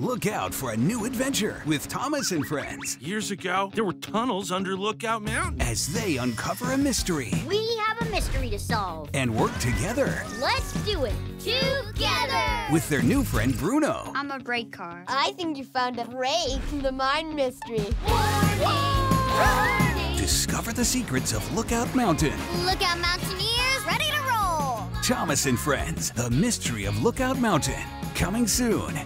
Look out for a new adventure with Thomas and friends. Years ago, there were tunnels under Lookout Mountain. As they uncover a mystery. We have a mystery to solve. And work together. Let's do it together. With their new friend, Bruno. I'm a brake car. I think you found a break in the mine mystery. Warning. Discover the secrets of Lookout Mountain. Lookout Mountaineers, ready to roll. Thomas and Friends, The Mystery of Lookout Mountain. Coming soon.